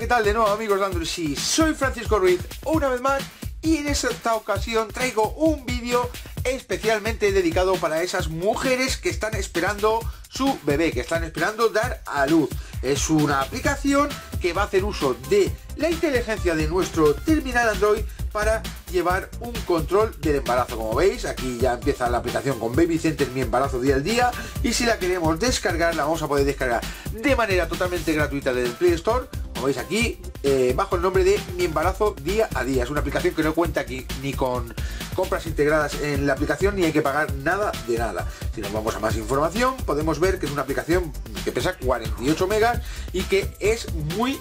¿qué tal? De nuevo amigos de Android, sí, soy Francisco Ruiz una vez más y en esta ocasión traigo un vídeo especialmente dedicado para esas mujeres que están esperando su bebé, que están esperando dar a luz. Es una aplicación que va a hacer uso de la inteligencia de nuestro terminal Android para llevar un control del embarazo. Como veis, aquí ya empieza la aplicación con Baby Center, Mi Embarazo Día a Día, y si la queremos descargar, la vamos a poder descargar de manera totalmente gratuita desde el Play Store. Como veis aquí, bajo el nombre de Mi Embarazo Día a Día. Es una aplicación que no cuenta aquí ni con compras integradas en la aplicación, ni hay que pagar nada de nada. Si nos vamos a más información, podemos ver que es una aplicación que pesa 48 megas y que es muy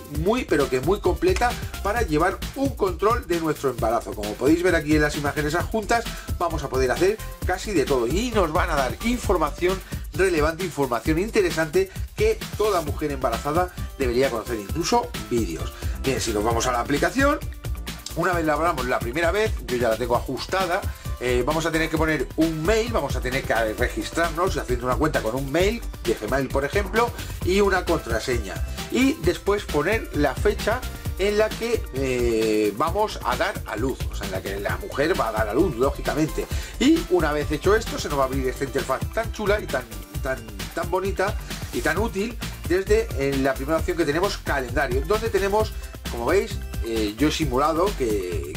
completa para llevar un control de nuestro embarazo. Como podéis ver aquí en las imágenes adjuntas, vamos a poder hacer casi de todo y nos van a dar información relevante, información interesante que toda mujer embarazada debería conocer, incluso vídeos. Bien, si nos vamos a la aplicación, una vez la abramos la primera vez, yo ya la tengo ajustada, vamos a tener que poner un mail, vamos a tener que registrarnos haciendo una cuenta con un mail de Gmail, por ejemplo, y una contraseña, y después poner la fecha en la que vamos a dar a luz, o sea, en la que la mujer va a dar a luz, lógicamente. Y una vez hecho esto, se nos va a abrir esta interfaz tan chula y tan bonita y tan útil. Desde la primera opción que tenemos, calendario, donde tenemos, como veis, yo he simulado que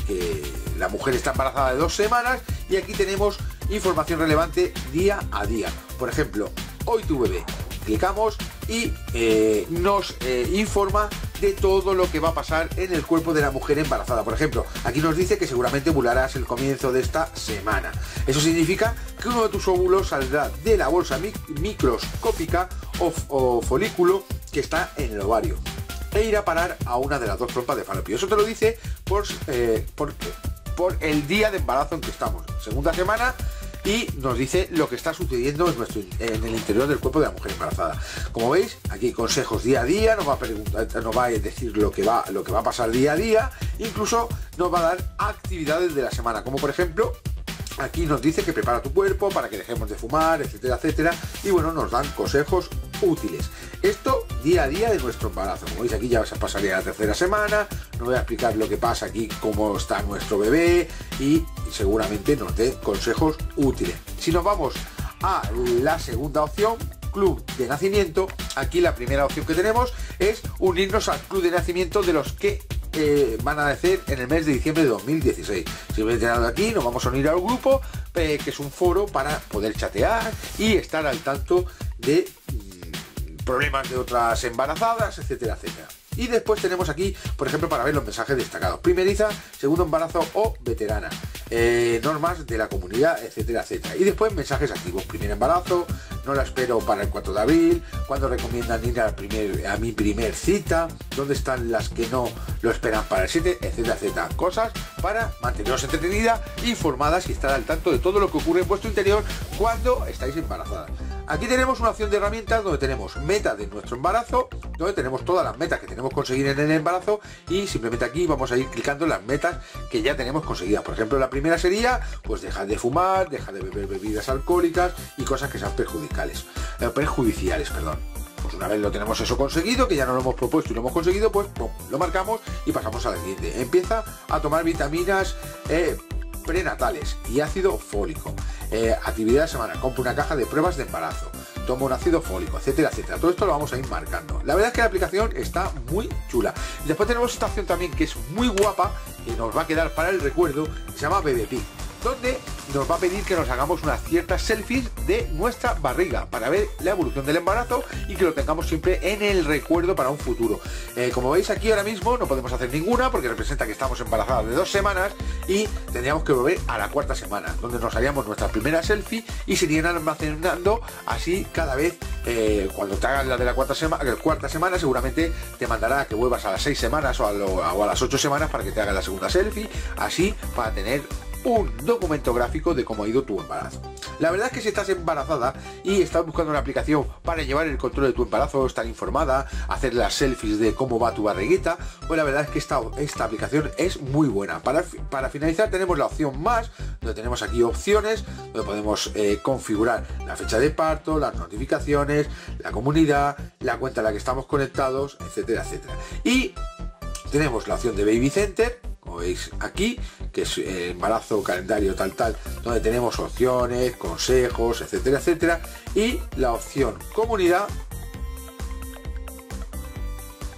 la mujer está embarazada de 2 semanas y aquí tenemos información relevante día a día. Por ejemplo, hoy tu bebé. Clicamos y nos informa de todo lo que va a pasar en el cuerpo de la mujer embarazada. Por ejemplo, aquí nos dice que seguramente ovularás el comienzo de esta semana. Eso significa que uno de tus óvulos saldrá de la bolsa microscópica o folículo que está en el ovario e irá a parar a una de las dos trompas de falopio. Eso te lo dice por el día de embarazo en que estamos, segunda semana, y nos dice lo que está sucediendo en el interior del cuerpo de la mujer embarazada. Como veis, aquí consejos día a día, nos va a decir lo que va a pasar día a día, incluso nos va a dar actividades de la semana, como por ejemplo, aquí nos dice que prepara tu cuerpo para que dejemos de fumar, etcétera, etcétera, y bueno, nos dan consejos útiles. Esto día a día de nuestro embarazo. Como veis aquí ya pasaría la tercera semana, no voy a explicar lo que pasa aquí, cómo está nuestro bebé, y seguramente nos dé consejos útiles. Si nos vamos a la segunda opción, club de nacimiento, aquí la primera opción que tenemos es unirnos al club de nacimiento de los que van a nacer en el mes de diciembre de 2016. Si me he enterado de aquí, nos vamos a unir al grupo, que es un foro para poder chatear y estar al tanto de problemas de otras embarazadas, etcétera, etcétera. Y después tenemos aquí, por ejemplo, para ver los mensajes destacados: primeriza, segundo embarazo o veterana, normas de la comunidad, etcétera, etcétera. Y después mensajes activos: primer embarazo, no la espero para el 4 de abril, cuando recomiendan ir a mi primer cita, dónde están las que no lo esperan para el 7, etcétera, etcétera. Cosas para manteneros entretenidas, informadas y estar al tanto de todo lo que ocurre en vuestro interior cuando estáis embarazadas. Aquí tenemos una opción de herramientas donde tenemos metas de nuestro embarazo, donde tenemos todas las metas que tenemos que conseguir en el embarazo, y simplemente aquí vamos a ir clicando en las metas que ya tenemos conseguidas. Por ejemplo, la primera sería, pues, dejar de fumar, dejar de beber bebidas alcohólicas y cosas que sean perjudiciales, perdón. Pues una vez lo tenemos eso conseguido, que ya no lo hemos propuesto y lo hemos conseguido, pues ¡pum!, lo marcamos y pasamos a la siguiente. Empieza a tomar vitaminas prenatales y ácido fólico. Actividad de semana, compra una caja de pruebas de embarazo, toma un ácido fólico, etcétera, etcétera. Todo esto lo vamos a ir marcando. La verdad es que la aplicación está muy chula. Y después tenemos esta opción también que es muy guapa, que nos va a quedar para el recuerdo, que se llama BabyPic, donde nos va a pedir que nos hagamos unas ciertas selfies de nuestra barriga para ver la evolución del embarazo y que lo tengamos siempre en el recuerdo para un futuro. Como veis aquí ahora mismo no podemos hacer ninguna porque representa que estamos embarazadas de 2 semanas y tendríamos que volver a la 4ª semana, donde nos haríamos nuestra primera selfie y se irían almacenando así cada vez. Cuando te hagas la de la 4ª semana seguramente te mandará que vuelvas a las 6 semanas o a las 8 semanas para que te hagas la segunda selfie, así para tener un documento gráfico de cómo ha ido tu embarazo. La verdad es que si estás embarazada y estás buscando una aplicación para llevar el control de tu embarazo, estar informada, hacer las selfies de cómo va tu barriguita, pues la verdad es que esta aplicación es muy buena. Para finalizar tenemos la opción más, donde tenemos aquí opciones, donde podemos configurar la fecha de parto, las notificaciones, la comunidad, la cuenta a la que estamos conectados, etcétera, etcétera. Y tenemos la opción de Baby Center, como veis aquí, que es embarazo, calendario, tal, donde tenemos opciones, consejos, etcétera, etcétera, y la opción comunidad,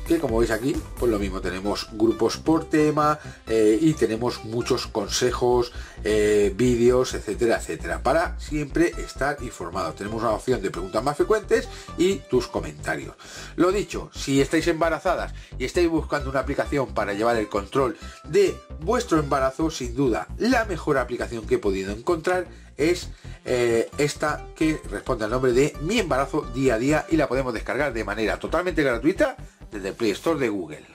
que como veis aquí, pues lo mismo, tenemos grupos por tema y tenemos muchos consejos, vídeos, etcétera, etcétera, para siempre estar informados. Tenemos una opción de preguntas más frecuentes y tus comentarios. Lo dicho, si estáis embarazadas y estáis buscando una aplicación para llevar el control de vuestro embarazo, sin duda la mejor aplicación que he podido encontrar es esta, que responde al nombre de Mi Embarazo Día a Día, y la podemos descargar de manera totalmente gratuita desde el Play Store de Google.